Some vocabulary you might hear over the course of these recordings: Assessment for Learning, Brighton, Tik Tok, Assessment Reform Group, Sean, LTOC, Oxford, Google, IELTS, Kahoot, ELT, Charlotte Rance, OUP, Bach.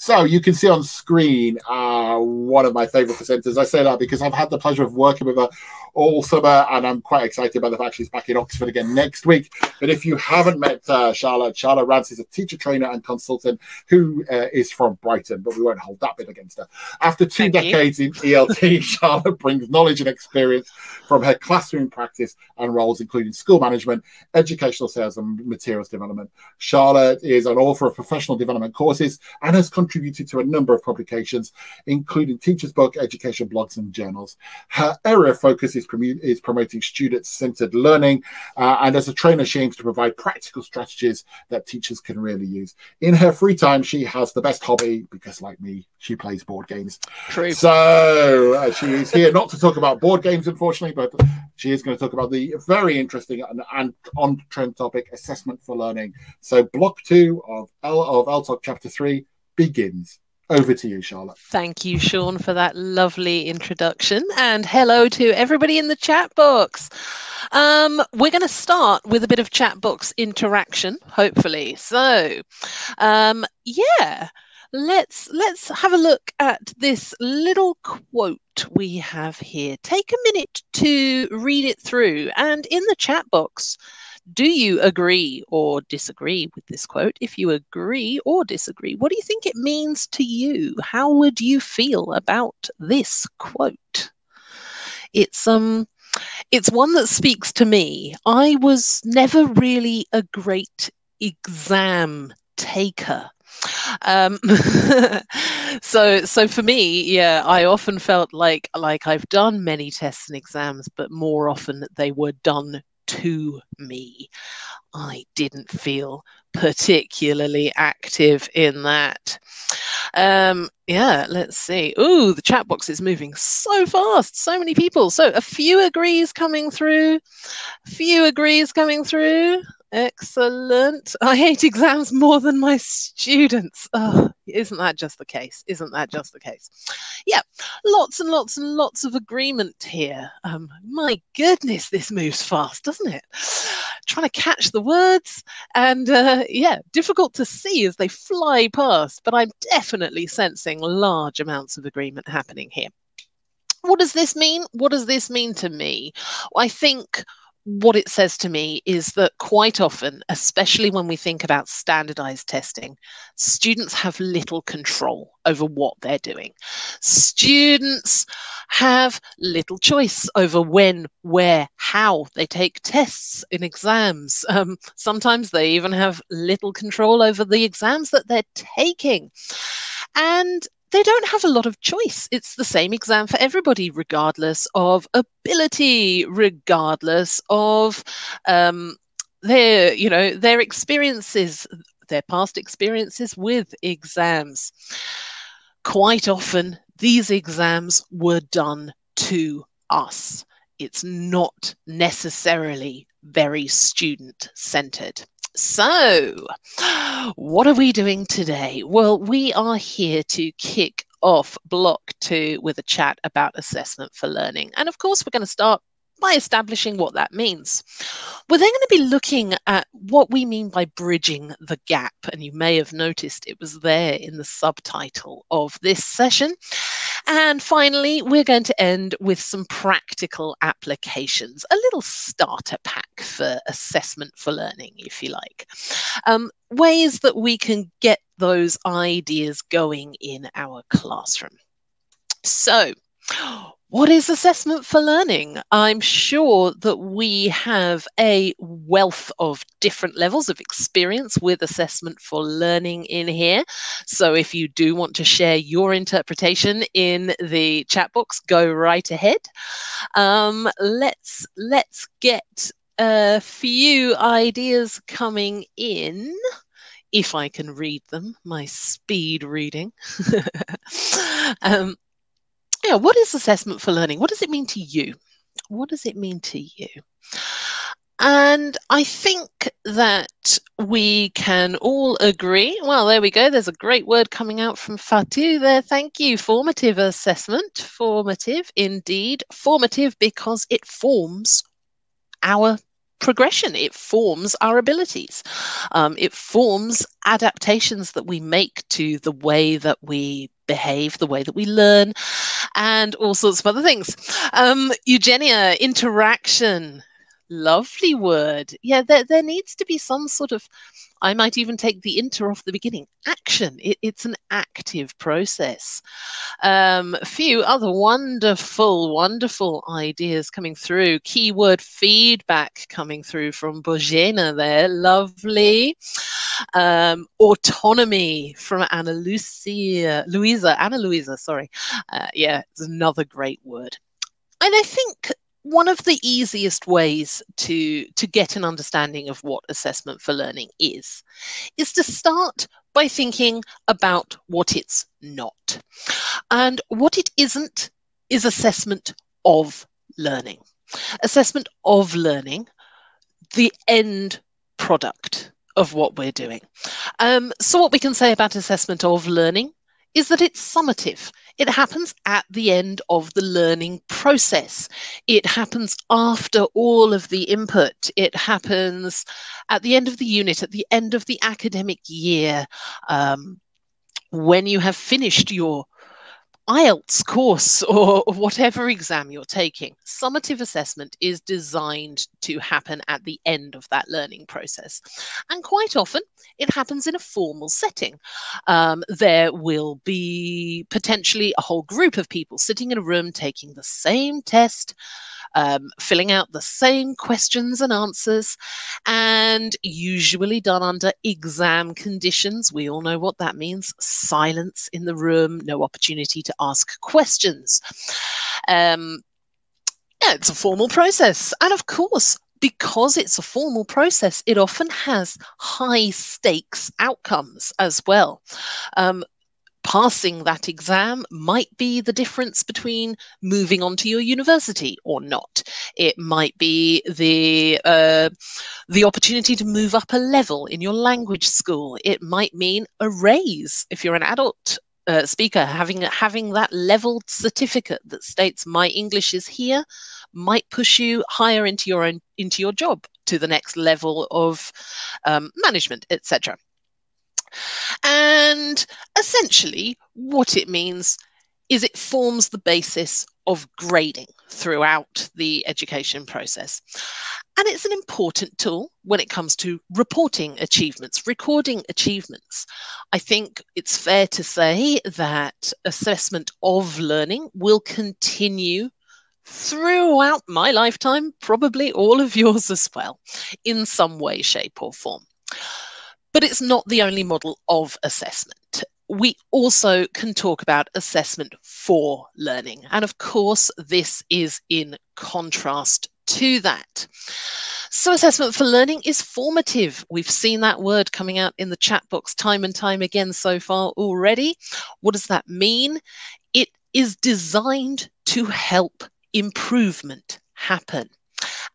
So you can see on screen one of my favorite presenters. I say that because I've had the pleasure of working with her all summer, and I'm quite excited about the fact she's back in Oxford again next week. But if you haven't met Charlotte Rance is a teacher, trainer and consultant who is from Brighton, but we won't hold that bit against her. After two decades in ELT, Charlotte brings knowledge and experience from her classroom practice and roles, including school management, educational sales and materials development. Charlotte is an author of professional development courses and has contributed to a number of publications, including Teacher's Book, education blogs and journals. Her area of focus is promoting student-centered learning, and as a trainer she aims to provide practical strategies that teachers can really use. In her free time she has the best hobby, because like me she plays board games. True. So she is here not to talk about board games, unfortunately, but she is going to talk about the very interesting and on-trend topic, assessment for learning. So block 2 of LTOC chapter 3 begins. Over to you, Charlotte. Thank you, Sean, for that lovely introduction. And hello to everybody in the chat box. We're going to start with a bit of chat box interaction, hopefully. So, let's have a look at this little quote we have here. Take a minute to read it through. And in the chat box, do you agree or disagree with this quote? If you agree or disagree, what do you think it means to you? How would you feel about this quote? It's one that speaks to me. I was never really a great exam taker. So for me, yeah, I often felt like I've done many tests and exams, but more often they were done to me. I didn't feel particularly active in that. Yeah, let's see. Ooh, the chat box is moving so fast. So many people. So a few agrees coming through. Excellent. I hate exams more than my students. Oh, isn't that just the case? Yeah, lots and lots and lots of agreement here. My goodness, this moves fast, doesn't it? Trying to catch the words, and yeah, difficult to see as they fly past, but I'm definitely sensing large amounts of agreement happening here. What does this mean? What does this mean to me? I think what it says to me is that quite often, especially when we think about standardized testing, students have little control over what they're doing. Students have little choice over when, where, how they take tests in exams. Sometimes they even have little control over the exams that they're taking. And they don't have a lot of choice. It's the same exam for everybody, regardless of ability, regardless of their experiences, their past experiences with exams. Quite often, these exams were done to us. It's not necessarily very student-centered. So, what are we doing today? Well, we are here to kick off block 2 with a chat about assessment for learning. And of course, we're going to start by establishing what that means. We're then going to be looking at what we mean by bridging the gap. And you may have noticed it was there in the subtitle of this session. And finally, we're going to end with some practical applications, a little starter pack for assessment for learning, if you like. Ways that we can get those ideas going in our classroom. So, what is assessment for learning? I'm sure that we have a wealth of different levels of experience with assessment for learning in here. So if you do want to share your interpretation in the chat box, go right ahead. Let's get a few ideas coming in. If I can read them, my speed reading. Yeah, what is assessment for learning? What does it mean to you? What does it mean to you? And I think that we can all agree. Well, there we go. There's a great word coming out from Fatu there. Thank you. Formative assessment. Formative, indeed. Formative because it forms our progression. It forms our abilities. It forms adaptations that we make to the way that we behave, the way that we learn, and all sorts of other things. Eugenia, interaction. Lovely word. Yeah, there needs to be some sort of, I might even take the inter off the beginning, action. It's an active process. A few other wonderful, wonderful ideas coming through. Keyword feedback coming through from Bojena there. Lovely. Autonomy from Ana Luisa, sorry. Yeah, it's another great word. And I think one of the easiest ways to get an understanding of what assessment for learning is to start by thinking about what it's not. And what it isn't is assessment of learning. Assessment of learning, the end product of what we're doing. So what we can say about assessment of learning is that it's summative. It happens at the end of the learning process. It happens after all of the input. It happens at the end of the unit, at the end of the academic year, when you have finished your IELTS course or whatever exam you're taking. Summative assessment is designed to happen at the end of that learning process. And quite often it happens in a formal setting. There will be potentially a whole group of people sitting in a room taking the same test, filling out the same questions and answers, and usually done under exam conditions. We all know what that means. Silence in the room, no opportunity to ask questions. Yeah, it's a formal process. And of course, because it's a formal process, it often has high stakes outcomes as well. Passing that exam might be the difference between moving on to your university or not. It might be the opportunity to move up a level in your language school. It might mean a raise if you're an adult speaker. Having that leveled certificate that states my English is here might push you higher into your job, to the next level of management, etc. And essentially what it means is it forms the basis of grading throughout the education process. And it's an important tool when it comes to reporting achievements, recording achievements. I think it's fair to say that assessment of learning will continue throughout my lifetime, probably all of yours as well, in some way, shape or form. But it's not the only model of assessment. We also can talk about assessment for learning. And of course, this is in contrast to that. So assessment for learning is formative. We've seen that word coming out in the chat box time and time again so far already. What does that mean? It is designed to help improvement happen.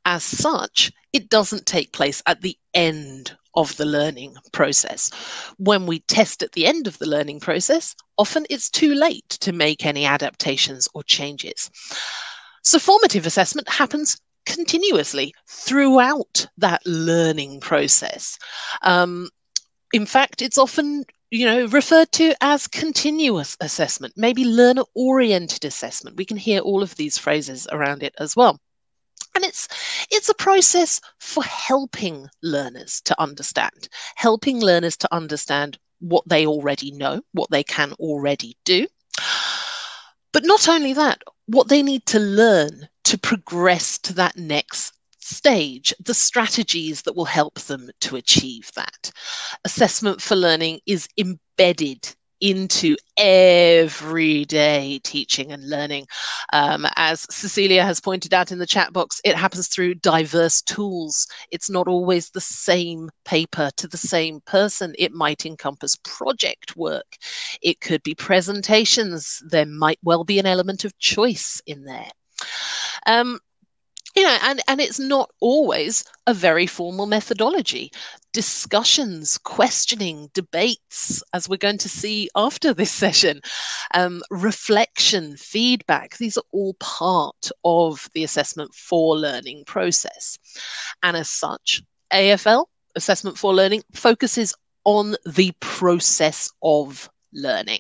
As such, it doesn't take place at the end of the learning process. When we test at the end of the learning process, often it's too late to make any adaptations or changes. So formative assessment happens continuously throughout that learning process. In fact, it's often referred to as continuous assessment, maybe learner-oriented assessment. We can hear all of these phrases around it as well. And it's a process for helping learners to understand what they already know, what they can already do. But not only that, what they need to learn to progress to that next stage, the strategies that will help them to achieve that. Assessment for learning is embedded into everyday teaching and learning. As Cecilia has pointed out in the chat box, it happens through diverse tools. It's not always the same paper to the same person. It might encompass project work. It could be presentations. There might well be an element of choice in there. And it's not always a very formal methodology. discussions, questioning, debates, as we're going to see after this session, reflection, feedback. These are all part of the assessment for learning process. And as such, AFL, Assessment for Learning, focuses on the process of learning.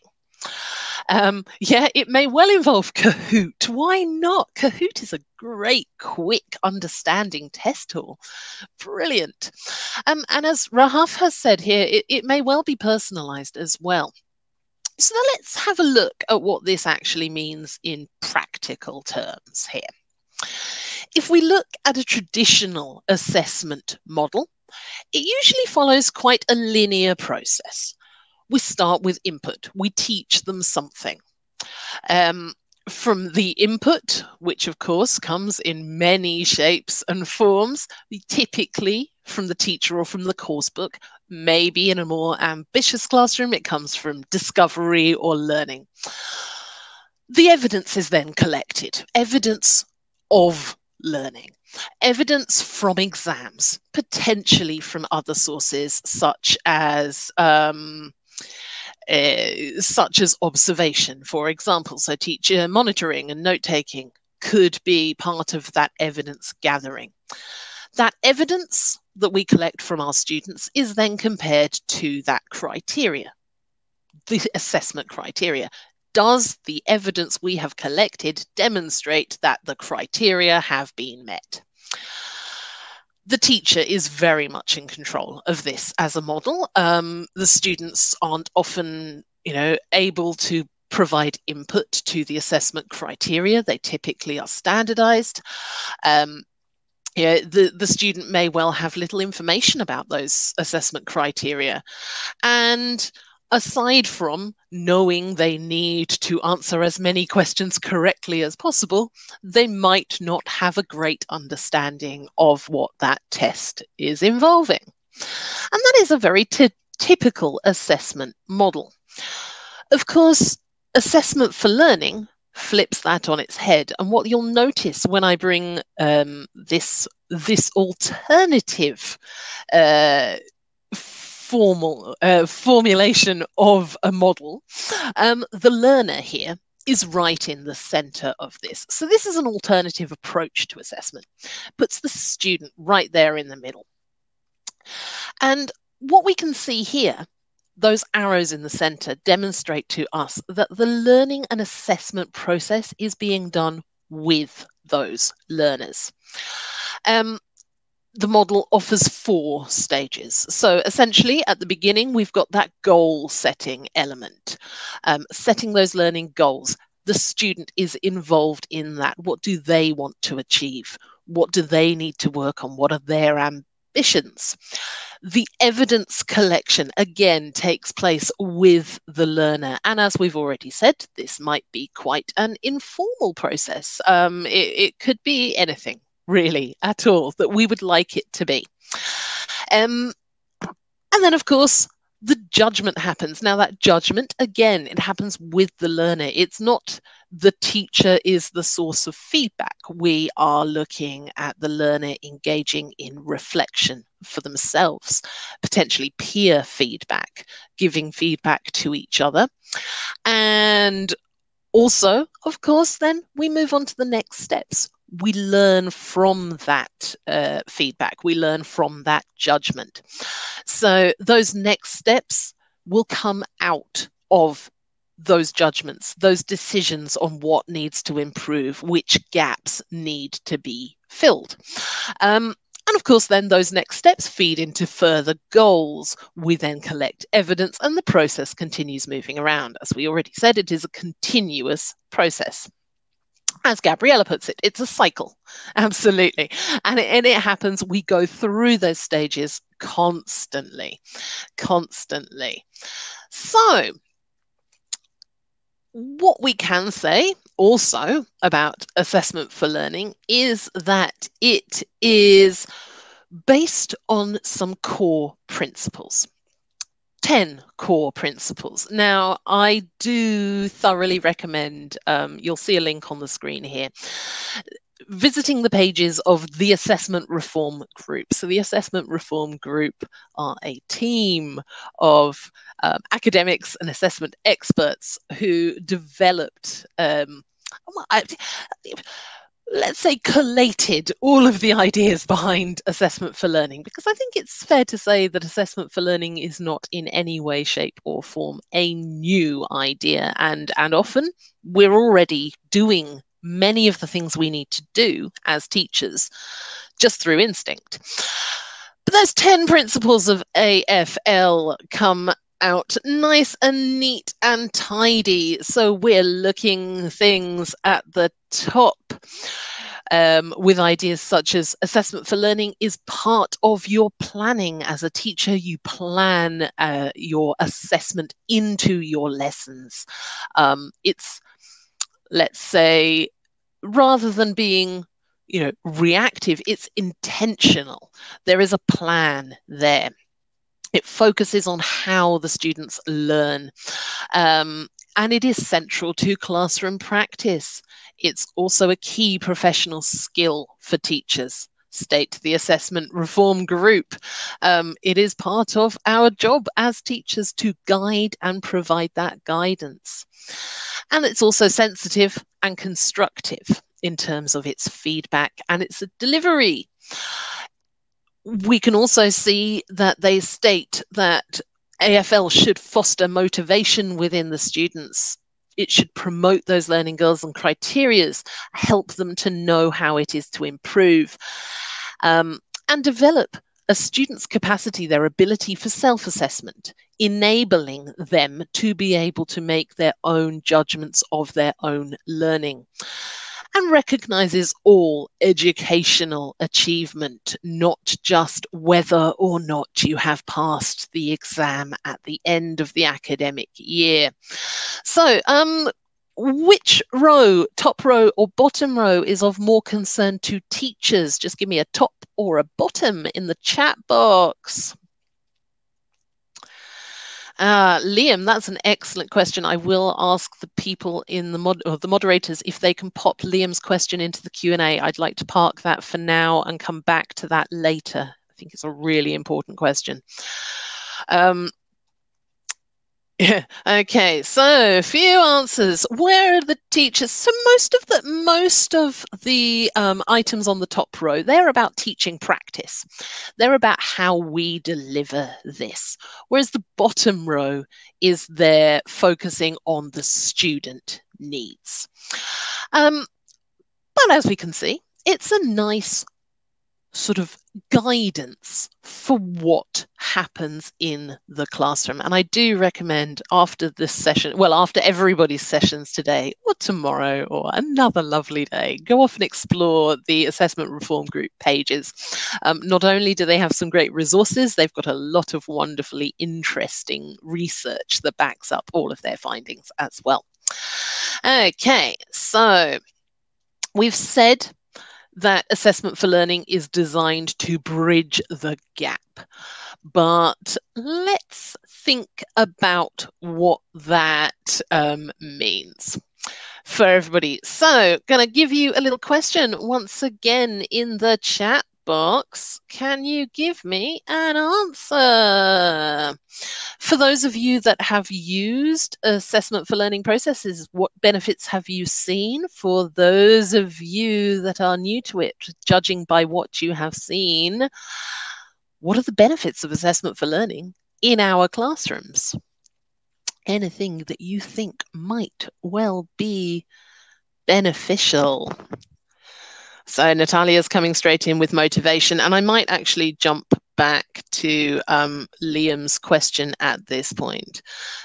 Yeah, it may well involve Kahoot. Why not? Kahoot is a great, quick, understanding test tool. Brilliant. And as Rahaf has said here, it may well be personalised as well. So now let's have a look at what this actually means in practical terms here. If we look at a traditional assessment model, it usually follows quite a linear process. We start with input. We teach them something. From the input, which of course comes in many shapes and forms, typically from the teacher or from the course book, maybe in a more ambitious classroom, it comes from discovery or learning. The evidence is then collected, evidence of learning, evidence from exams, potentially from other sources such as observation, for example. So teacher monitoring and note-taking could be part of that evidence gathering. That evidence that we collect from our students is then compared to that criteria, the assessment criteria. Does the evidence we have collected demonstrate that the criteria have been met? The teacher is very much in control of this as a model. The students aren't often, able to provide input to the assessment criteria. They typically are standardised. The student may well have little information about those assessment criteria. And aside from knowing they need to answer as many questions correctly as possible, they might not have a great understanding of what that test is involving. And that is a very typical assessment model. Of course, assessment for learning flips that on its head. And what you'll notice when I bring this alternative formulation of a model, the learner here is right in the centre of this. So this is an alternative approach to assessment. Puts the student right there in the middle. And what we can see here, those arrows in the centre demonstrate to us that the learning and assessment process is being done with those learners. The model offers 4 stages. So essentially at the beginning, we've got that goal setting element, setting those learning goals. The student is involved in that. What do they want to achieve? What do they need to work on? What are their ambitions? The evidence collection again takes place with the learner. And as we've already said, this might be quite an informal process. It could be anything, really, at all that we would like it to be. And then of course the judgment happens. Now that judgment, again, it happens with the learner. It's not the teacher is the source of feedback. We are looking at the learner engaging in reflection for themselves, potentially peer feedback, giving feedback to each other. And also, of course, then we move on to the next steps. We learn from that feedback. We learn from that judgment. So those next steps will come out of those judgments, those decisions on what needs to improve, which gaps need to be filled. And of course, then those next steps feed into further goals. We then collect evidence and the process continues moving around. As we already said, it is a continuous process. As Gabriella puts it, it's a cycle, absolutely. And it happens, we go through those stages constantly. So what we can say also about assessment for learning is that it is based on some core principles. 10 core principles. Now, I do thoroughly recommend, you'll see a link on the screen here, visiting the pages of the Assessment Reform Group. So the Assessment Reform Group are a team of academics and assessment experts who developed, let's say, collated all of the ideas behind Assessment for Learning, because I think it's fair to say that Assessment for Learning is not in any way, shape or form a new idea, and often we're already doing many of the things we need to do as teachers just through instinct. But those 10 principles of AFL come out nice and neat and tidy, so we're looking things at the top with ideas such as Assessment for Learning is part of your planning as a teacher. You plan your assessment into your lessons. It's, let's say, rather than being, you know, reactive, it's intentional. There is a plan there. It focuses on how the students learn, and it is central to classroom practice. It's also a key professional skill for teachers, state the Assessment Reform Group. It is part of our job as teachers to guide and provide that guidance. And it's also sensitive and constructive in terms of its feedback and its delivery. We can also see that they state that AFL should foster motivation within the students. It should promote those learning goals and criteria, help them to know how it is to improve, and develop a student's capacity, their ability for self-assessment, enabling them to be able to make their own judgments of their own learning, and recognises all educational achievement, not just whether or not you have passed the exam at the end of the academic year. So, which row, top row or bottom row, is of more concern to teachers? Just give me a top or a bottom in the chat box. Liam, that's an excellent question. I will ask the people in the moderators if they can pop Liam's question into the Q&A. I'd like to park that for now and come back to that later. I think it's a really important question. Yeah. Okay, so a few answers. Where are the teachers? So most of the items on the top row, they're about teaching practice. They're about how we deliver this. Whereas the bottom row is they're focusing on the student needs. But as we can see, it's a nice sort of guidance for what happens in the classroom. And I do recommend after this session, well, after everybody's sessions today or tomorrow or another lovely day, go off and explore the Assessment Reform Group pages. Not only do they have some great resources, they've got a lot of wonderfully interesting research that backs up all of their findings as well. Okay, so we've said that Assessment for Learning is designed to bridge the gap. But let's think about what that means for everybody. So, going to give you a little question once again in the chat box. Can you give me an answer? For those of you that have used Assessment for Learning processes, what benefits have you seen? For those of you that are new to it, judging by what you have seen, what are the benefits of Assessment for Learning in our classrooms? Anything that you think might well be beneficial? So Natalia's coming straight in with motivation, and I might actually jump back to Liam's question at this point.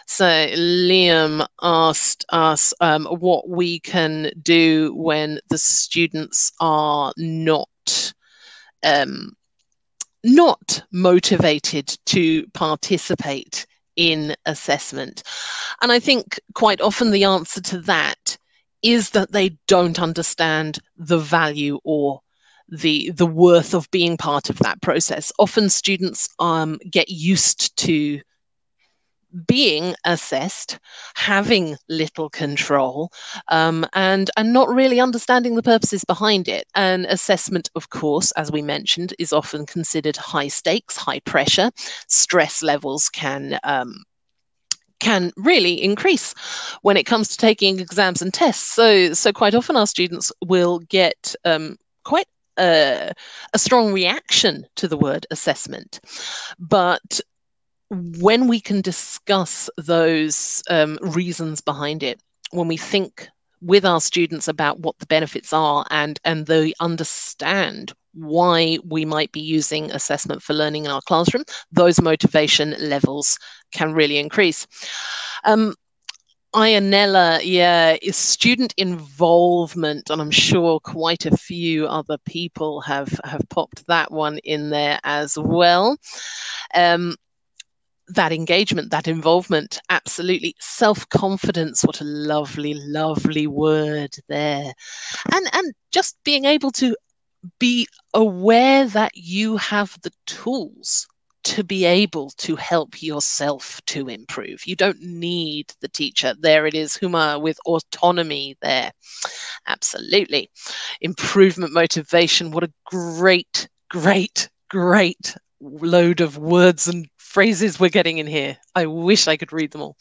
So Liam asked us what we can do when the students are not motivated to participate in assessment. And I think quite often the answer to that is that they don't understand the value or the worth of being part of that process. Often students get used to being assessed, having little control, and not really understanding the purposes behind it. And assessment, of course, as we mentioned, is often considered high stakes, high pressure. Stress levels can really increase when it comes to taking exams and tests. So quite often our students will get quite a strong reaction to the word assessment. But when we can discuss those reasons behind it, when we think with our students about what the benefits are and they understand why we might be using assessment for learning in our classroom, those motivation levels can really increase. Ianella, yeah, is student involvement, and I'm sure quite a few other people have popped that one in there as well. That engagement, that involvement, absolutely. Self-confidence, what a lovely, lovely word there. And just being able to be aware that you have the tools to be able to help yourself to improve. You don't need the teacher. There it is, Huma, with autonomy there. Absolutely. Improvement, motivation, what a great, great, great load of words and phrases we're getting in here. I wish I could read them all.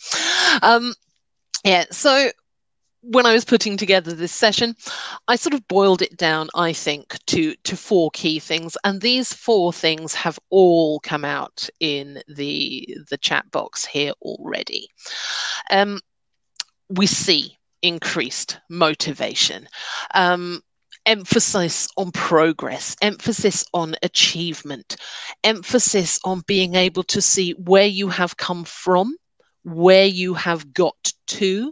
Yeah, so when I was putting together this session, I sort of boiled it down, I think, to four key things. And these four things have all come out in the chat box here already. We see increased motivation. Emphasis on progress, emphasis on achievement, emphasis on being able to see where you have come from, where you have got to,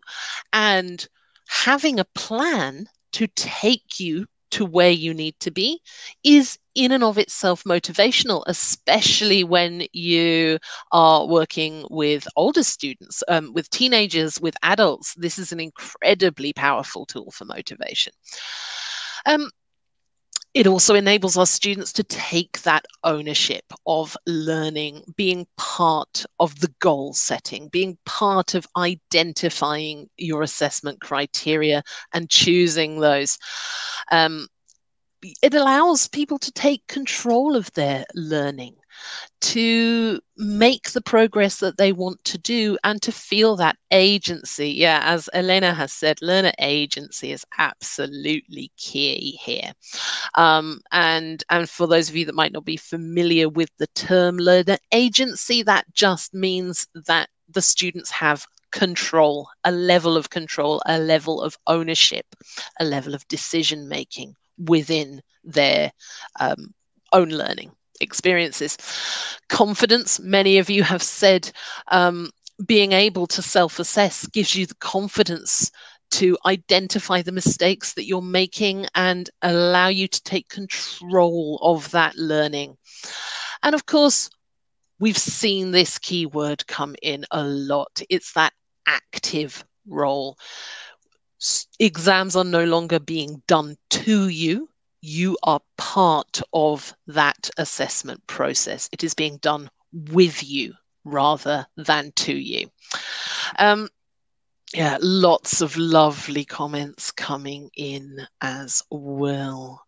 and having a plan to take you to where you need to be is in and of itself motivational, especially when you are working with older students, with teenagers, with adults. This is an incredibly powerful tool for motivation. It also enables our students to take that ownership of learning, being part of the goal setting, being part of identifying your assessment criteria and choosing those. It allows people to take control of their learning, to make the progress that they want to do, and to feel that agency. Yeah, as Elena has said, learner agency is absolutely key here. And for those of you that might not be familiar with the term learner agency, that just means that the students have control, a level of ownership, a level of decision making within their own learning experiences. Confidence, many of you have said, being able to self-assess gives you the confidence to identify the mistakes that you're making and allow you to take control of that learning. And of course, we've seen this key word come in a lot. It's that active role. Exams are no longer being done to you. You are part of that assessment process. It is being done with you rather than to you. Yeah, lots of lovely comments coming in as well.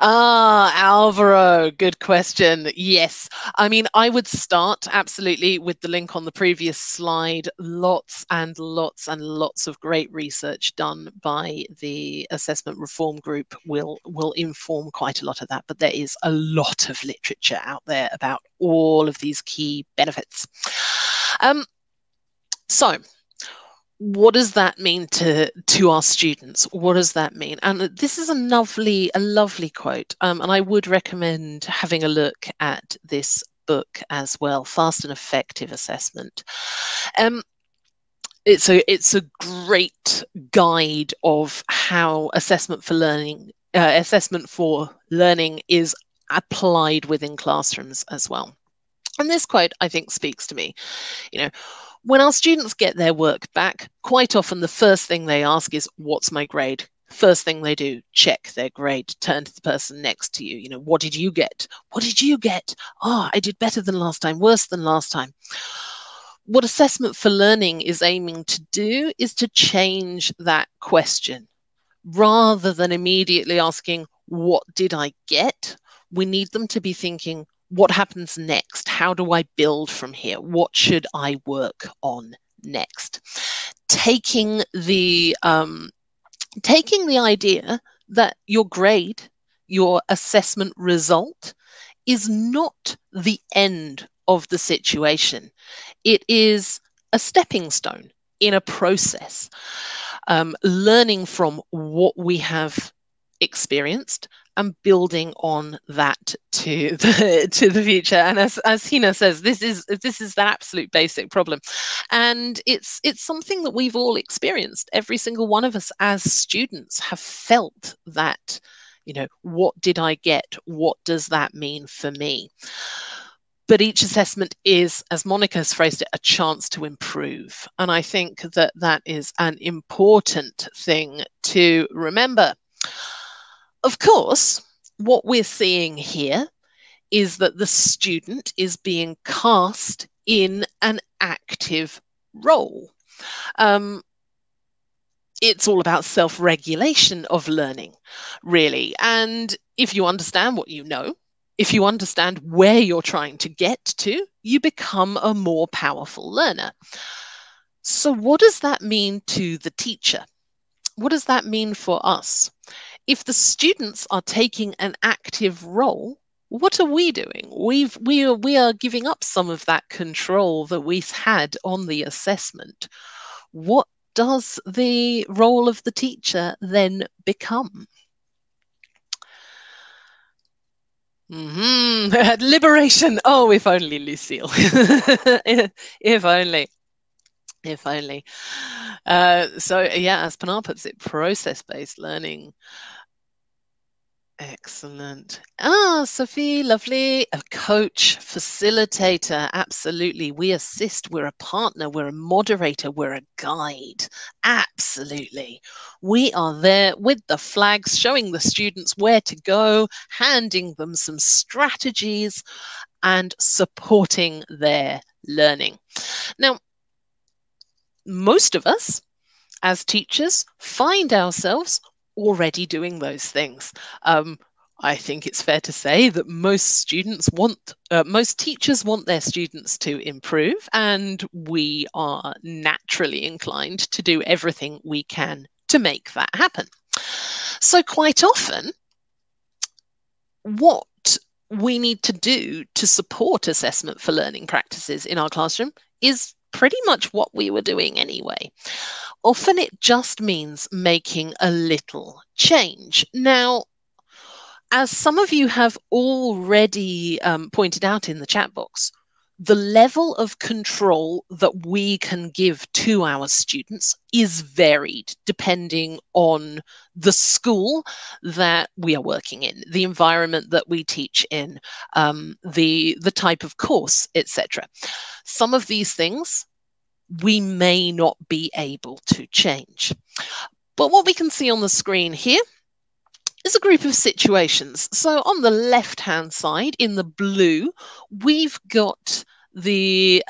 Alvaro, good question. Yes, I mean, I would start absolutely with the link on the previous slide. Lots and lots and lots of great research done by the Assessment Reform Group will inform quite a lot of that, but there is a lot of literature out there about all of these key benefits. So what does that mean to our students? What does that mean? And this is a lovely quote, and I would recommend having a look at this book as well, Fast and Effective Assessment. It's a great guide of how assessment for learning is applied within classrooms as well. And this quote, I think, speaks to me. You know, when our students get their work back, quite often the first thing they ask is, what's my grade? first thing they do, check their grade, turn to the person next to you. You know, what did you get? What did you get? Oh, I did better than last time, worse than last time. What Assessment for Learning is aiming to do is to change that question. Rather than immediately asking, what did I get? We need them to be thinking, what happens next? How do I build from here? What should I work on next? Taking the idea that your grade, your assessment result, is not the end of the situation. It is a stepping stone in a process. Learning from what we have experienced and building on that to the future. And as Hina says, this is the absolute basic problem, and it's something that we've all experienced. Every single one of us as students have felt that, you know, what did I get? What does that mean for me? But each assessment is, as Monica has phrased it, a chance to improve. And I think that that is an important thing to remember. Of course, what we're seeing here is that the student is being cast in an active role. It's all about self-regulation of learning, really. And if you understand what you know, if you understand where you're trying to get to, you become a more powerful learner. So what does that mean to the teacher? What does that mean for us? If the students are taking an active role, what are we doing? We are giving up some of that control that we had on the assessment. What does the role of the teacher then become? Liberation. Oh, if only, Lucille. If only. If only. So, yeah, as Pinar puts it, process-based learning. Excellent. Ah, Sophie, lovely. A coach, facilitator. Absolutely. We assist. We're a partner. We're a moderator. We're a guide. Absolutely. We are there with the flags, showing the students where to go, handing them some strategies and supporting their learning. Now, most of us as teachers find ourselves already doing those things. I think it's fair to say that most teachers want their students to improve, and we are naturally inclined to do everything we can to make that happen. So quite often, what we need to do to support assessment for learning practices in our classroom is pretty much what we were doing anyway. Often it just means making a little change. Now, as some of you have already pointed out in the chat box, the level of control that we can give to our students is varied depending on the school that we are working in, the environment that we teach in, the type of course, etc. Some of these things we may not be able to change. But what we can see on the screen here is a group of situations. So on the left-hand side, in the blue, we've got the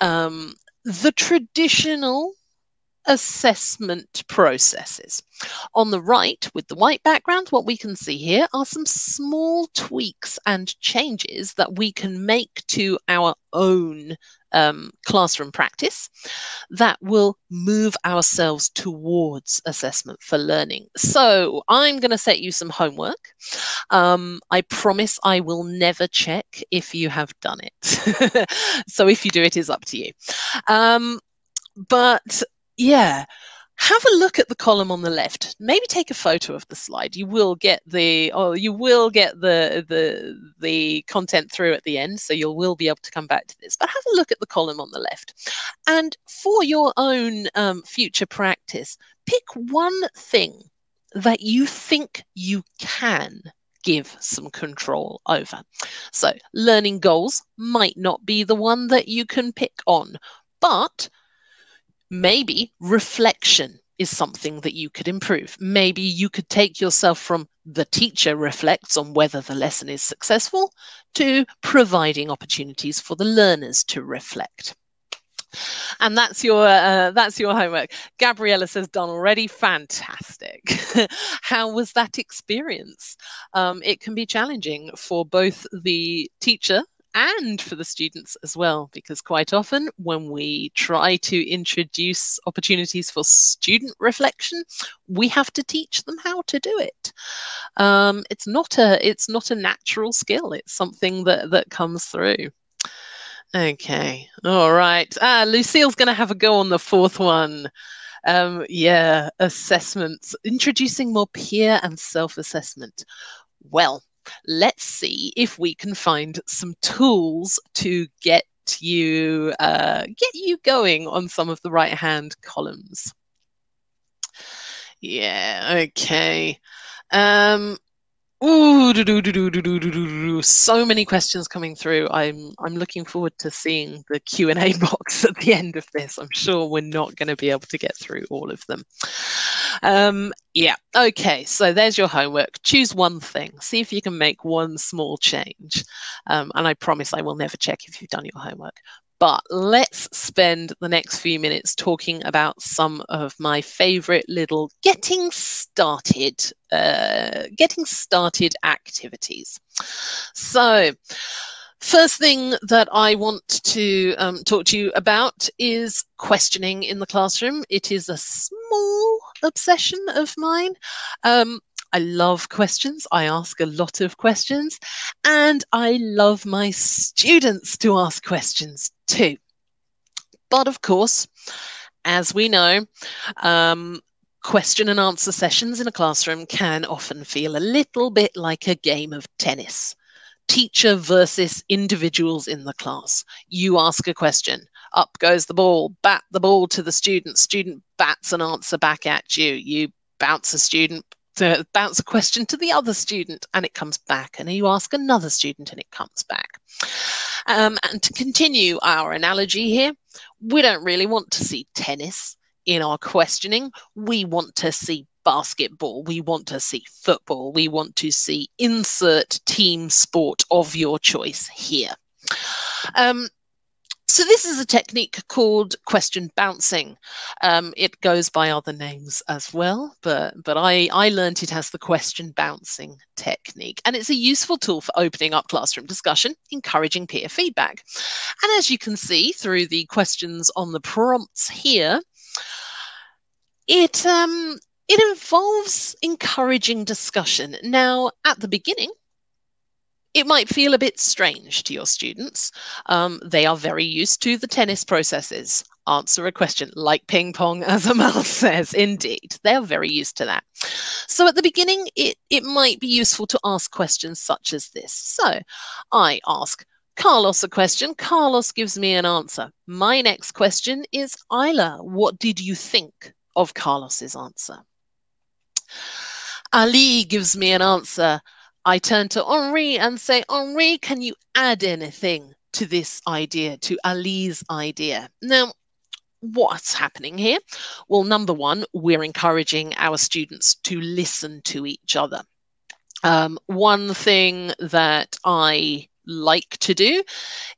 traditional assessment processes. On the right, with the white background, what we can see here are some small tweaks and changes that we can make to our own classroom practice that will move ourselves towards assessment for learning. So I'm going to set you some homework. I promise I will never check if you have done it. So if you do, it is up to you. But yeah, have a look at the column on the left. Maybe take a photo of the slide. You will get the content through at the end, so you will be able to come back to this. But have a look at the column on the left, and for your own future practice, pick one thing that you think you can give some control over. So learning goals might not be the one that you can pick on, but maybe reflection is something that you could improve. Maybe you could take yourself from the teacher reflects on whether the lesson is successful to providing opportunities for the learners to reflect. And that's your homework. Gabriella says, done already. Fantastic. How was that experience? It can be challenging for both the teacher and for the students as well, because quite often when we try to introduce opportunities for student reflection, we have to teach them how to do it. It's not a natural skill. It's something that comes through. Okay, all right. Lucille's going to have a go on the fourth one. Yeah, assessments. Introducing more peer and self-assessment. Well, let's see if we can find some tools to get you going on some of the right-hand columns. Yeah, okay. Ooh, so many questions coming through. I'm looking forward to seeing the Q&A box at the end of this. I'm sure we're not going to be able to get through all of them. Yeah, okay, so there's your homework. Choose one thing. See if you can make one small change. And I promise I will never check if you've done your homework. But let's spend the next few minutes talking about some of my favourite little getting started activities. So, first thing that I want to talk to you about is questioning in the classroom. It is a small obsession of mine. I love questions. I ask a lot of questions, and I love my students to ask questions too. But of course, as we know, question and answer sessions in a classroom can often feel a little bit like a game of tennis. Teacher versus individuals in the class. You ask a question, up goes the ball, bat the ball to the student, student bats an answer back at you, you bounce a student, bounce a question to the other student, and it comes back, and you ask another student and it comes back. And to continue our analogy here, we don't really want to see tennis in our questioning. We want to see basketball, we want to see football, we want to see insert team sport of your choice here. So this is a technique called question bouncing. It goes by other names as well, but I learned it as the question bouncing technique. And it's a useful tool for opening up classroom discussion, encouraging peer feedback. And as you can see through the questions on the prompts here, it involves encouraging discussion. Now, at the beginning, it might feel a bit strange to your students. They are very used to the tennis processes. Answer a question like ping pong, as Amal says. Indeed, they're very used to that. So at the beginning, it might be useful to ask questions such as this. So I ask Carlos a question. Carlos gives me an answer. My next question is, Isla, what did you think of Carlos's answer? Ali gives me an answer. I turn to Henri and say, Henri, can you add anything to this idea, to Ali's idea? Now, what's happening here? Well, number one, we're encouraging our students to listen to each other. One thing that I like to do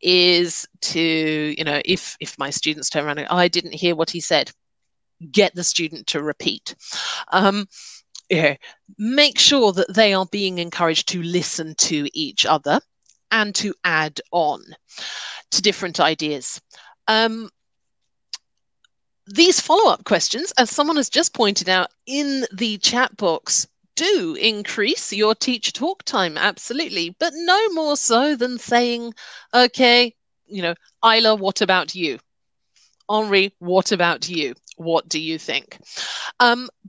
is to, you know, if my students turn around and I didn't hear what he said, get the student to repeat. Yeah, make sure that they are being encouraged to listen to each other and to add on to different ideas. These follow-up questions, as someone has just pointed out in the chat box, do increase your teacher talk time, absolutely, but no more so than saying, okay, you know, Isla, what about you? Henri, what about you? What do you think?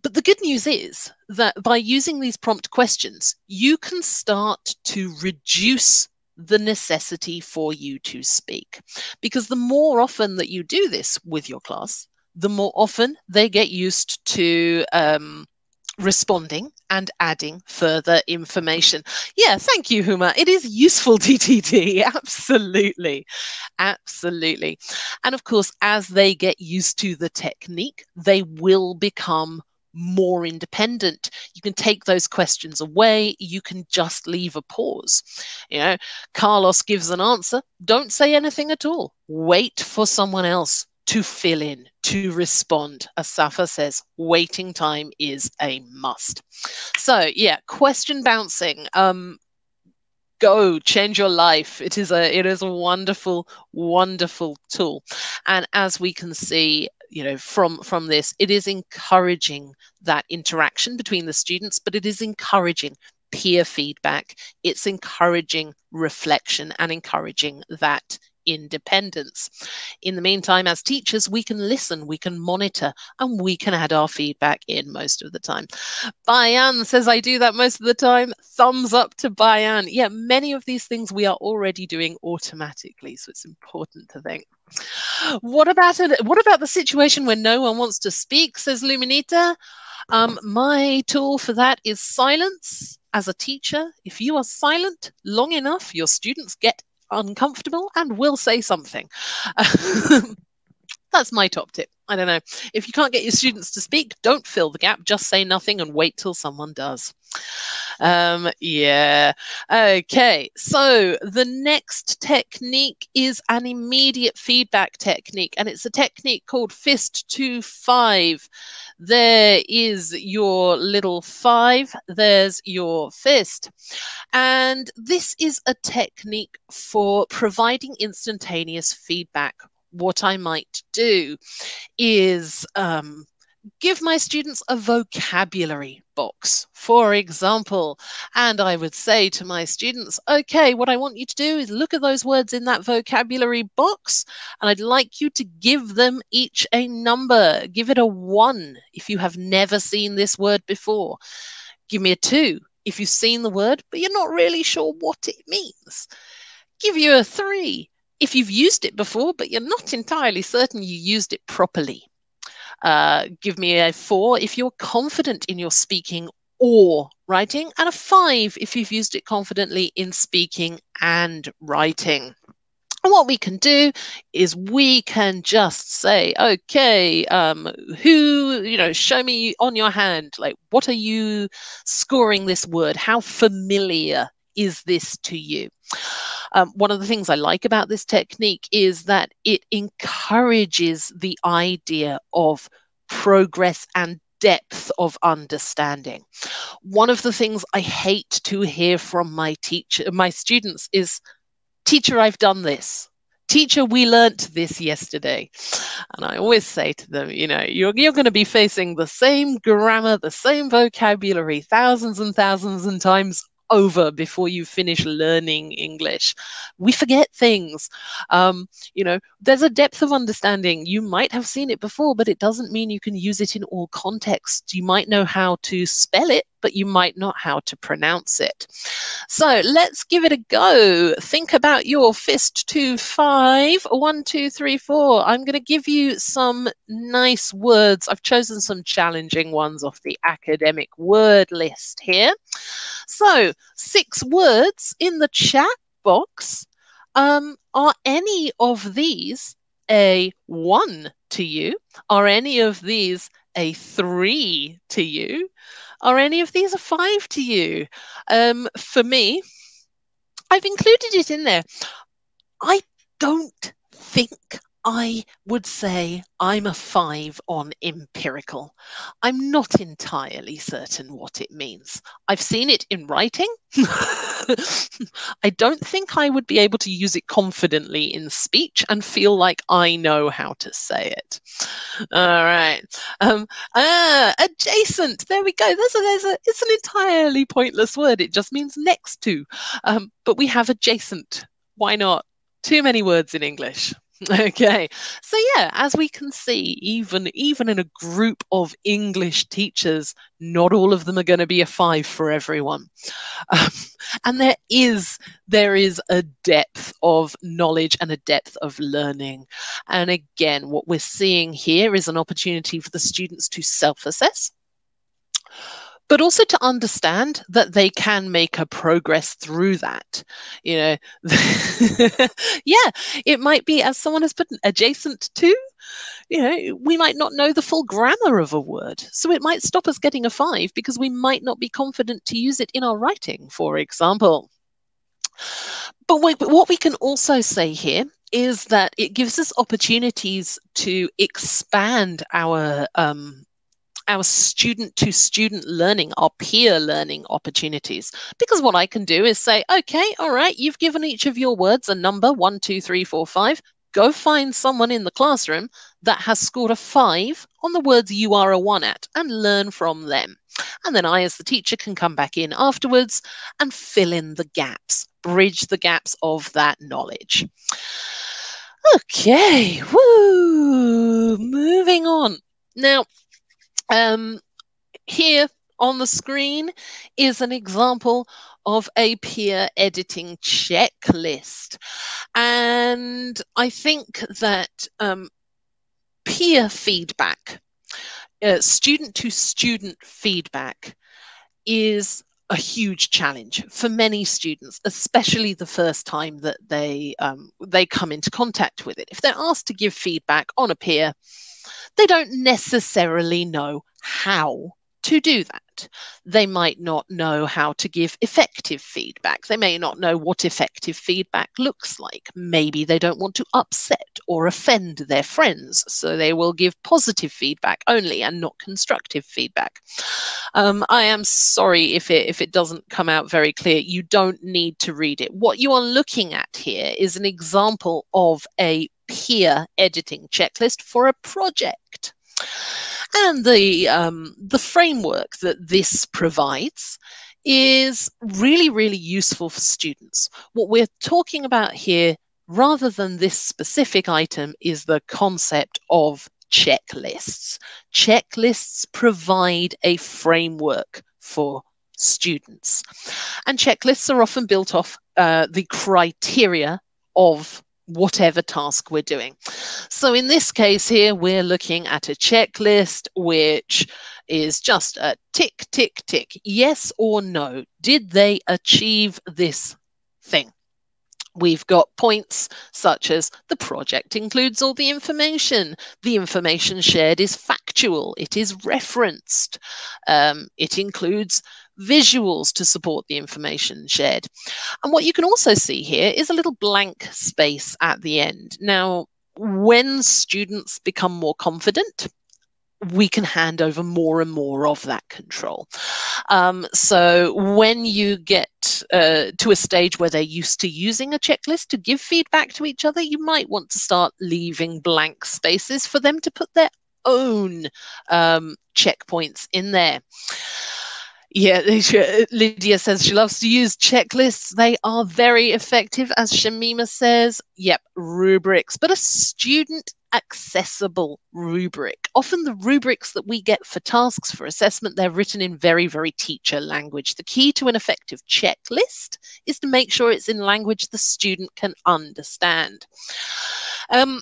But the good news is that by using these prompt questions, you can start to reduce the necessity for you to speak. Because the more often that you do this with your class, the more often they get used to responding and adding further information. Yeah, thank you, Huma. It is useful DTD, absolutely, absolutely. And of course, as they get used to the technique, they will become more independent. You can take those questions away. You can just leave a pause. You know, Carlos gives an answer. Don't say anything at all. Wait for someone else to fill in, to respond. As Safa says, waiting time is a must. So yeah, question bouncing. Go change your life. It is a wonderful, wonderful tool. And as we can see, you know, from this, it is encouraging that interaction between the students, but it is encouraging peer feedback. It's encouraging reflection and encouraging that independence. In the meantime, as teachers, we can listen, we can monitor, and we can add our feedback in most of the time. Bayan says, I do that most of the time. Thumbs up to Bayan. Yeah, many of these things we are already doing automatically, so it's important to think. What about the situation when no one wants to speak, says Luminita? My tool for that is silence. As a teacher, if you are silent long enough, your students get uncomfortable and will say something. That's my top tip. I don't know. If you can't get your students to speak, don't fill the gap. Just say nothing and wait till someone does. Yeah. Okay. So the next technique is an immediate feedback technique, and it's a technique called fist to five. There is your little five. There's your fist. And this is a technique for providing instantaneous feedback. What I might do is give my students a vocabulary box, for example, and I would say to my students, okay, what I want you to do is look at those words in that vocabulary box, and I'd like you to give them each a number. Give it a 1 if you have never seen this word before. Give me a 2 if you've seen the word but you're not really sure what it means. Give you a 3 if you've used it before, but you're not entirely certain you used it properly. Give me a 4 if you're confident in your speaking or writing, and a 5 if you've used it confidently in speaking and writing. And what we can do is we can just say, okay, who, you know, show me on your hand, like, what are you scoring this word? How familiar is this to you? One of the things I like about this technique is that it encourages the idea of progress and depth of understanding. One of the things I hate to hear from my students is, teacher, I've done this. Teacher, we learnt this yesterday. And I always say to them, you know, you're going to be facing the same grammar, the same vocabulary thousands and times over before you finish learning English. We forget things. You know, there's a depth of understanding. You might have seen it before, but it doesn't mean you can use it in all contexts. You might know how to spell it, but you might not how to pronounce it. So let's give it a go. Think about your fist to five. 1, 2, 3, 4. I'm going to give you some nice words. I've chosen some challenging ones off the academic word list here. So 6 words in the chat box. Are any of these a 1 to you? Are any of these a 3 to you? Are any of these a 5 to you? For me, I've included it in there. I don't think I would say I'm a 5 on empirical. I'm not entirely certain what it means. I've seen it in writing. I don't think I would be able to use it confidently in speech and feel like I know how to say it. All right. Adjacent. There we go. It's an entirely pointless word. It just means next to. But we have adjacent. Why not? Too many words in English. Okay, so yeah, as we can see, even in a group of English teachers, not all of them are going to be a 5 for everyone. And there is a depth of knowledge and a depth of learning. And again, what we're seeing here is an opportunity for the students to self-assess, but also to understand that they can make a progress through that. You know, it might be, as someone has put, adjacent to. You know, we might not know the full grammar of a word, so it might stop us getting a 5 because we might not be confident to use it in our writing, for example. But what we can also say here is that it gives us opportunities to expand our student-to-student learning, our peer learning opportunities. Because what I can do is say, okay, all right, you've given each of your words a number, 1, 2, 3, 4, 5. Go find someone in the classroom that has scored a 5 on the words you are a 1 at and learn from them. And then I, as the teacher, can come back in afterwards and fill in the gaps, bridge the gaps of that knowledge. Okay, woo, moving on. Now, here on the screen is an example of a peer editing checklist. And I think that peer feedback, student-to-student feedback, is a huge challenge for many students, especially the first time that they come into contact with it. If they're asked to give feedback on a peer, they don't necessarily know how to do that. They might not know how to give effective feedback. They may not know what effective feedback looks like. Maybe they don't want to upset or offend their friends, so they will give positive feedback only and not constructive feedback. I am sorry if it doesn't come out very clear. You don't need to read it. What you are looking at here is an example of a peer editing checklist for a project. And the framework that this provides is really, really useful for students. What we're talking about here, rather than this specific item, is the concept of checklists. Checklists provide a framework for students. And checklists are often built off the criteria of whatever task we're doing. So in this case here, we're looking at a checklist which is just a tick, tick, tick. Yes or no? Did they achieve this thing? We've got points such as the project includes all the information. The information shared is factual. It is referenced. It includes visuals to support the information shared. And what you can also see here is a little blank space at the end. Now, when students become more confident, we can hand over more and more of that control. So when you get to a stage where they're used to using a checklist to give feedback to each other, you might want to start leaving blank spaces for them to put their own checkpoints in there. Yeah, Lydia says she loves to use checklists. They are very effective, as Shamima says. Yep, rubrics, but a student accessible rubric. Often the rubrics that we get for tasks for assessment, they're written in very, very teacher language. The key to an effective checklist is to make sure it's in language the student can understand. And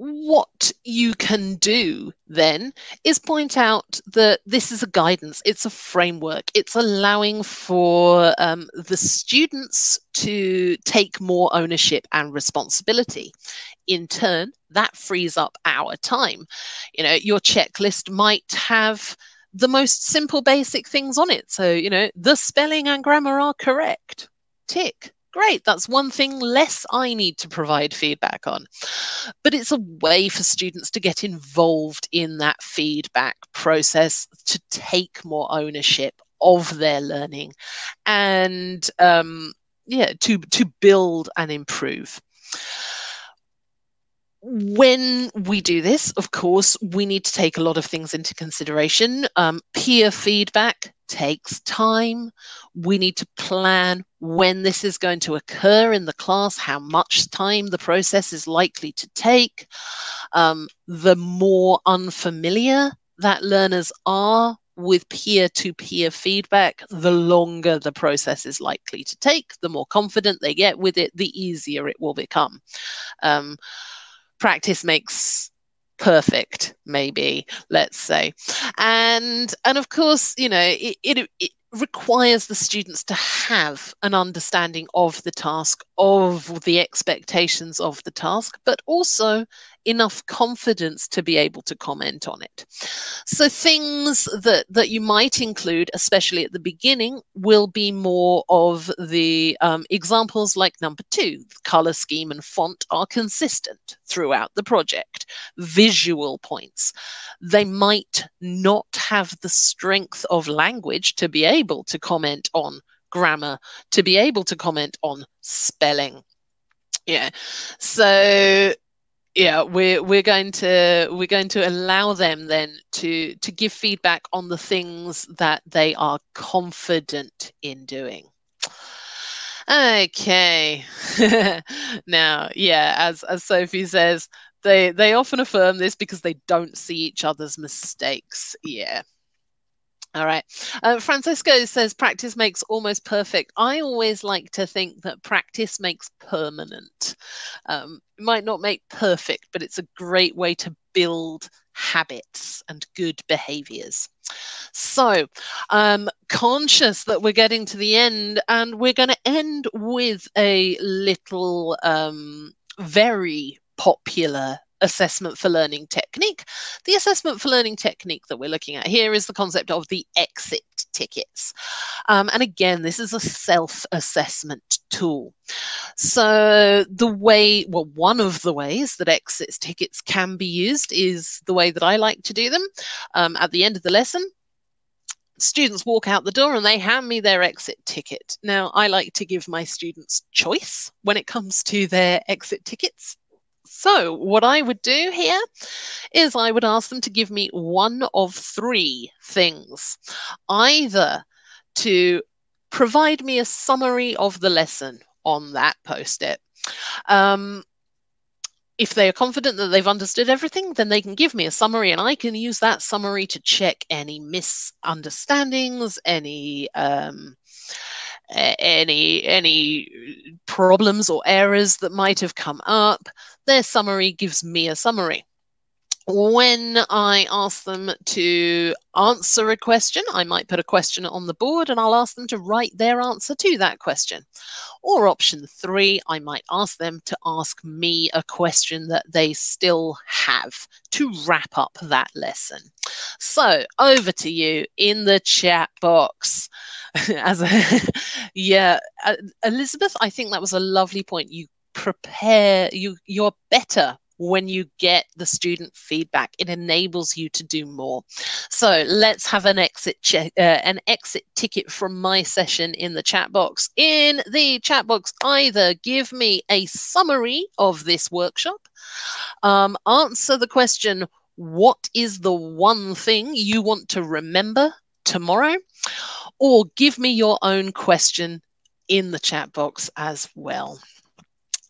what you can do then is point out that this is a guidance, it's a framework, it's allowing for the students to take more ownership and responsibility. In turn, that frees up our time. You know, your checklist might have the most simple basic things on it. So, you know, the spelling and grammar are correct. Tick. Great, that's one thing less I need to provide feedback on. But it's a way for students to get involved in that feedback process, to take more ownership of their learning and to build and improve. When we do this, of course, we need to take a lot of things into consideration. Peer feedback takes time. We need to plan when this is going to occur in the class, how much time the process is likely to take. The more unfamiliar that learners are with peer-to-peer feedback, the longer the process is likely to take. The more confident they get with it, the easier it will become. Practice makes perfect, maybe, let's say. And of course, you know, it requires the students to have an understanding of the task, of the expectations of the task, but also enough confidence to be able to comment on it. So things that you might include, especially at the beginning, will be more of the examples like number 2, color scheme and font are consistent throughout the project. Visual points. They might not have the strength of language to be able to comment on grammar, to be able to comment on spelling. Yeah. So yeah, we're going to allow them then to give feedback on the things that they are confident in doing. Okay. Now, yeah, as Sophie says, they often affirm this because they don't see each other's mistakes. Yeah. All right. Francisco says practice makes almost perfect. I always like to think that practice makes permanent. It might not make perfect, but it's a great way to build habits and good behaviors. So conscious that we're getting to the end, and we're going to end with a little very popular assessment for learning technique. The assessment for learning technique that we're looking at here is the concept of the exit tickets. And again, this is a self-assessment tool. So one of the ways that exit tickets can be used is the way that I like to do them. At the end of the lesson, students walk out the door and they hand me their exit ticket. Now, I like to give my students choice when it comes to their exit tickets. So what I would do here is I would ask them to give me one of 3 things, either to provide me a summary of the lesson on that post-it. If they are confident that they've understood everything, then they can give me a summary and I can use that summary to check any misunderstandings, any problems or errors that might have come up. Their summary gives me a summary. When I ask them to answer a question, I might put a question on the board and I'll ask them to write their answer to that question. Or option 3, I might ask them to ask me a question that they still have to wrap up that lesson. So over to you in the chat box. Yeah, Elizabeth, I think that was a lovely point. You prepare, you're better when you get the student feedback. It enables you to do more. So let's have an exit ticket from my session in the chat box. In the chat box, either give me a summary of this workshop, answer the question, what is the one thing you want to remember tomorrow? Or give me your own question in the chat box as well.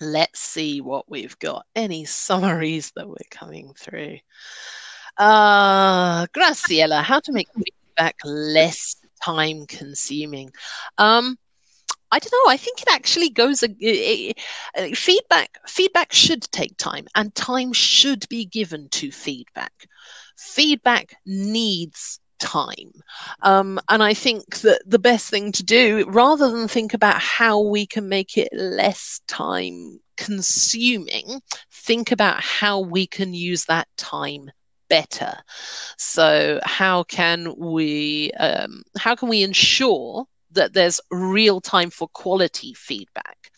Let's see what we've got. Any summaries that we're coming through? Graciela, how to make feedback less time consuming. I don't know. I think it actually goes. Feedback should take time, and time should be given to feedback. Feedback needs time. And I think that the best thing to do, rather than think about how we can make it less time consuming, think about how we can use that time better. So how can we ensure that there's real time for quality feedback?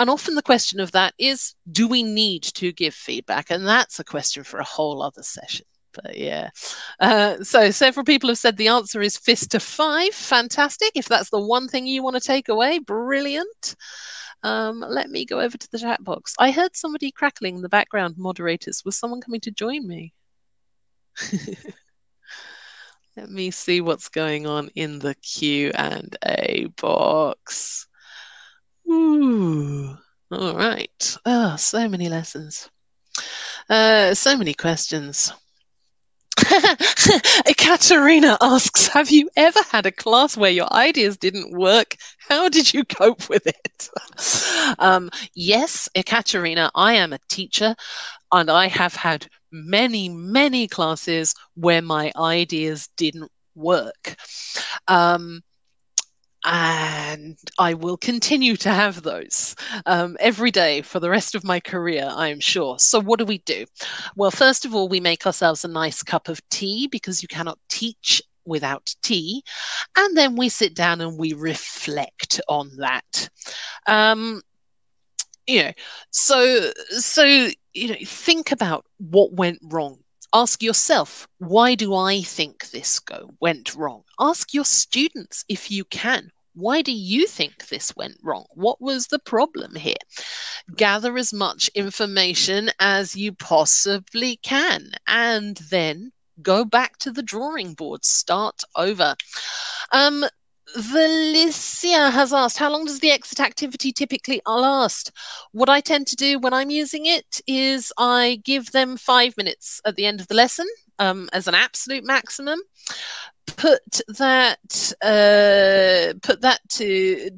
And often the question of that is, do we need to give feedback? And that's a question for a whole other session. But yeah, so several people have said the answer is fist to 5. Fantastic. If that's the one thing you want to take away, brilliant. Let me go over to the chat box. I heard somebody crackling in the background, moderators. Was someone coming to join me? Let me see what's going on in the Q&A box. Ooh, all right. Oh, so many lessons. So many questions. Katerina asks, have you ever had a class where your ideas didn't work? How did you cope with it? Yes, Katerina, I am a teacher and I have had many, many classes where my ideas didn't work. And I will continue to have those every day for the rest of my career, I'm sure. So what do? Well, first of all, we make ourselves a nice cup of tea, because you cannot teach without tea. And then we sit down and we reflect on that. Think about what went wrong. Ask yourself, why do I think this went wrong? Ask your students, if you can, why do you think this went wrong? What was the problem here? Gather as much information as you possibly can, and then go back to the drawing board, start over. Valicia has asked, how long does the exit activity typically last? What I tend to do when I'm using it is I give them 5 minutes at the end of the lesson as an absolute maximum. Put that to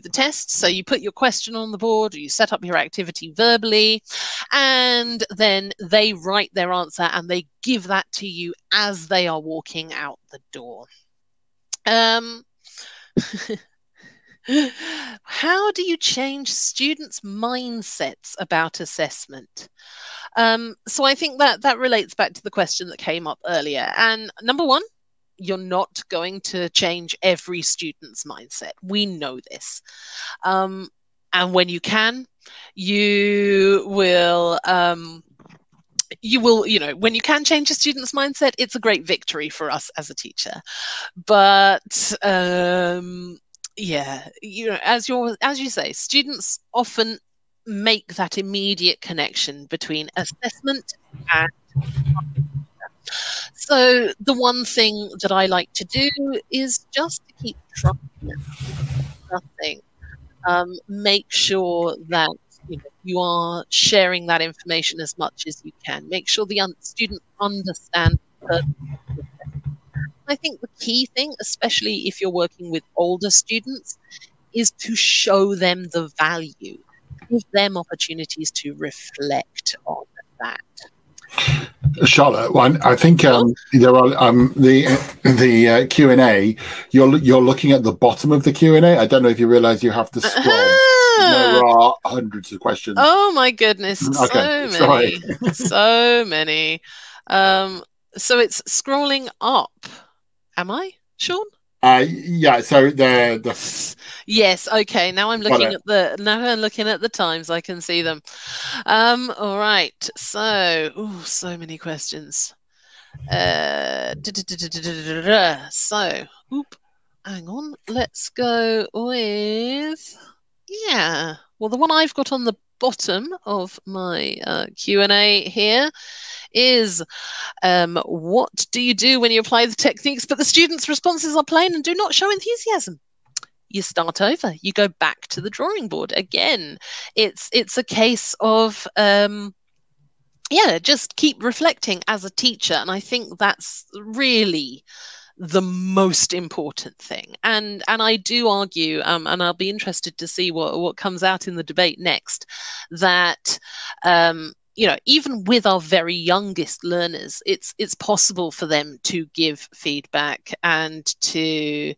the test. So you put your question on the board, or you set up your activity verbally, and then they write their answer and they give that to you as they are walking out the door. How do you change students' mindsets about assessment? So I think that relates back to the question that came up earlier. And number one, you're not going to change every student's mindset. We know this. And when you can, when you can change a student's mindset, it's a great victory for us as a teacher. But as you say, students often make that immediate connection between assessment and so the one thing that I like to do is just to keep trying nothing. Make sure that you are sharing that information as much as you can. Make sure the students understand the purpose of the assessment. I think the key thing, especially if you're working with older students, is to show them the value. Give them opportunities to reflect on that. Charlotte, I think there are the Q&A. You're looking at the bottom of the Q&A. I don't know if you realise you have to scroll. There are hundreds of questions. Oh my goodness! Okay, so many, so many. So it's scrolling up. Am I, Sean? Yeah. So the yes. Okay. Now I'm looking at the times. I can see them. All right. So so many questions. So hang on. Let's go with. Yeah, well, the one I've got on the bottom of my Q&A here is, what do you do when you apply the techniques but the students' responses are plain and do not show enthusiasm? You start over. You go back to the drawing board again. It's a case of, just keep reflecting as a teacher, and I think that's really the most important thing. And I do argue, and I'll be interested to see what comes out in the debate next, that even with our very youngest learners, it's possible for them to give feedback and to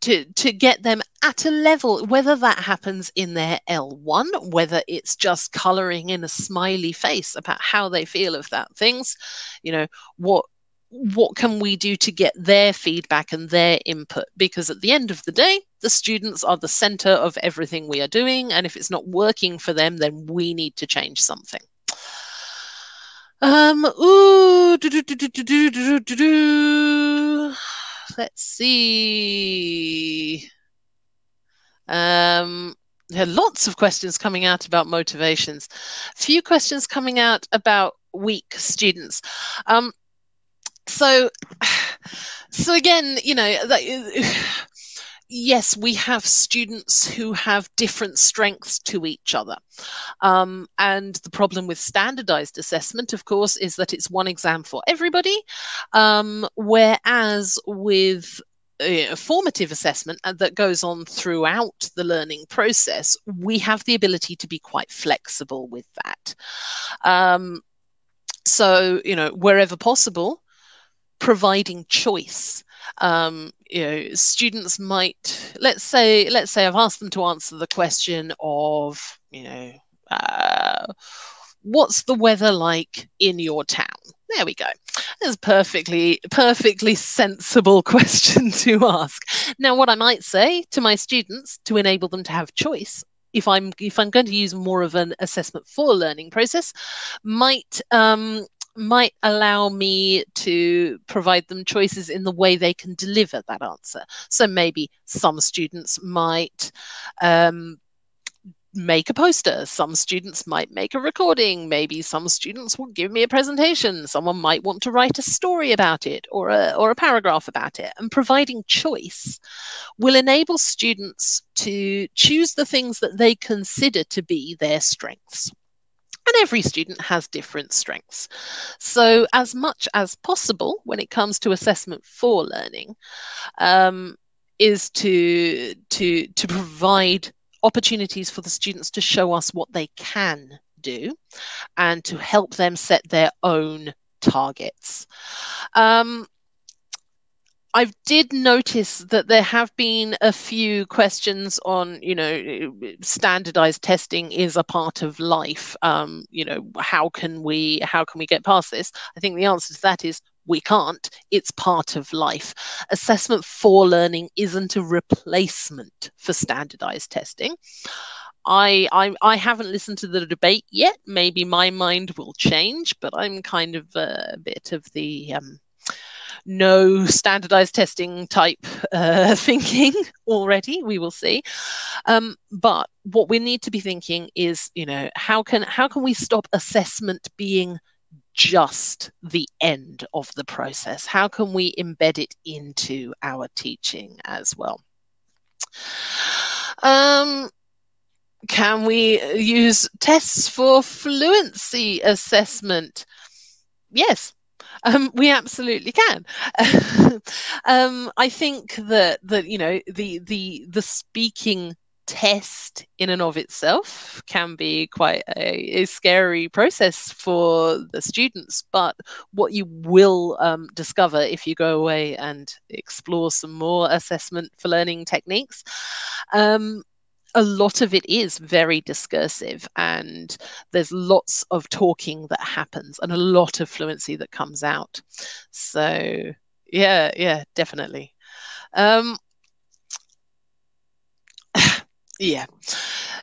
get them at a level, whether that happens in their L1, whether it's just colouring in a smiley face about how they feel of that things, what can we do to get their feedback and their input? Because at the end of the day, the students are the center of everything we are doing. And if it's not working for them, then we need to change something. Let's see. There are lots of questions coming out about motivations. A few questions coming out about weak students. So again, yes, we have students who have different strengths to each other. And the problem with standardized assessment, of course, is that it's one exam for everybody. Whereas with formative assessment that goes on throughout the learning process, we have the ability to be quite flexible with that. So, you know, wherever possible, providing choice. You know, students might, let's say I've asked them to answer the question of, you know, what's the weather like in your town? There we go. That's a perfectly sensible question to ask. Now, what I might say to my students to enable them to have choice, if I'm going to use more of an assessment for learning process, might allow me to provide them choices in the way they can deliver that answer. So maybe some students might make a poster, some students might make a recording, maybe some students will give me a presentation, someone might want to write a story about it or a paragraph about it. And providing choice will enable students to choose the things that they consider to be their strengths. And every student has different strengths. So as much as possible when it comes to assessment for learning is to provide opportunities for the students to show us what they can do and to help them set their own targets. I did notice that there have been a few questions on, you know, standardized testing is a part of life. You know, how can we get past this? I think the answer to that is we can't. It's part of life. Assessment for learning isn't a replacement for standardized testing. I haven't listened to the debate yet. Maybe my mind will change, but I'm kind of a bit of the no standardized testing type thinking already. We will see. But what we need to be thinking is, you know, how can we stop assessment being just the end of the process? How can we embed it into our teaching as well? Can we use tests for fluency assessment? Yes. We absolutely can. I think that you know, the speaking test in and of itself can be quite a scary process for the students, but what you will discover if you go away and explore some more assessment for learning techniques, a lot of it is very discursive, and there's lots of talking that happens and a lot of fluency that comes out. So yeah, definitely. Yeah.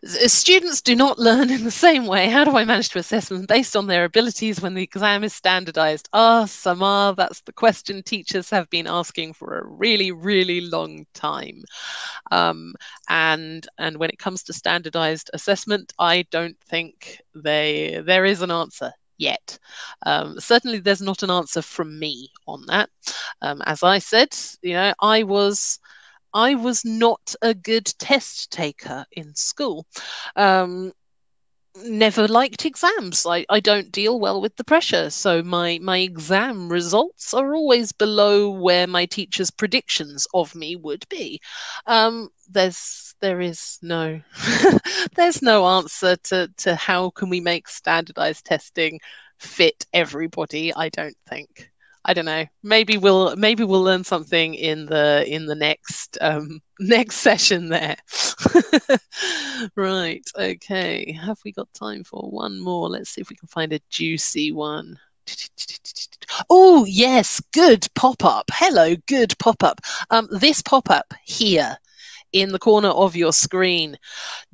Students do not learn in the same way. How do I manage to assess them based on their abilities when the exam is standardized? Samar, that's the question teachers have been asking for a really, really long time. And when it comes to standardized assessment, I don't think there is an answer yet. Certainly there's not an answer from me on that. As I said, you know, I was not a good test taker in school. Never liked exams. I don't deal well with the pressure. So my exam results are always below where my teacher's predictions of me would be. There's no answer to how can we make standardized testing fit everybody, I don't think. I don't know. Maybe we'll learn something in the next session there. Right. Okay. Have we got time for one more? Let's see if we can find a juicy one. Oh yes, good pop-up. Hello, good pop-up. This pop-up here in the corner of your screen.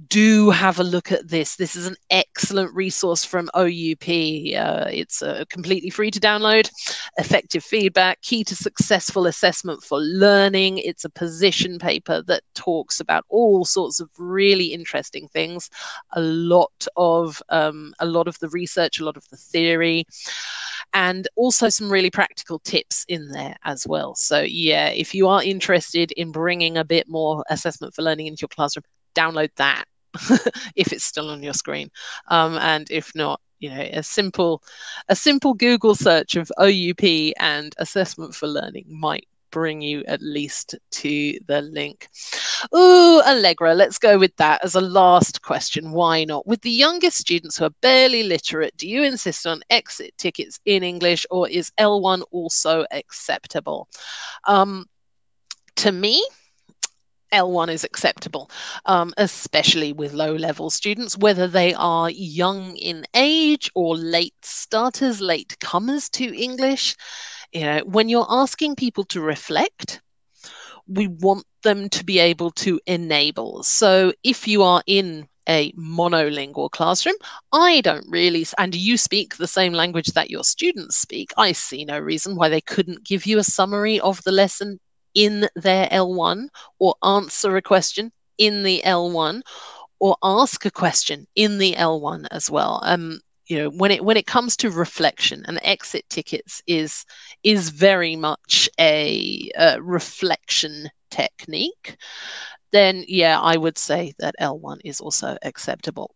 Do have a look at this. This is an excellent resource from OUP. It's completely free to download. Effective feedback, key to successful assessment for learning. It's a position paper that talks about all sorts of really interesting things. A lot of the research, a lot of the theory, and also some really practical tips in there as well. So yeah, if you are interested in bringing a bit more assessment for learning into your classroom, download that if it's still on your screen. And if not, you know, a simple Google search of OUP and assessment for learning might bring you at least to the link. Ooh, Allegra, let's go with that as a last question. Why not? With the youngest students who are barely literate, do you insist on exit tickets in English, or is L1 also acceptable? To me, L1 is acceptable, especially with low-level students, whether they are young in age or late starters, late comers to English. You know, when you're asking people to reflect, we want them to be able to enable. So if you are in a monolingual classroom, I don't really, and you speak the same language that your students speak, I see no reason why they couldn't give you a summary of the lesson in their L1, or answer a question in the L1, or ask a question in the L1 as well. You know, when it comes to reflection, and exit tickets is very much a reflection technique, then yeah, I would say that L1 is also acceptable.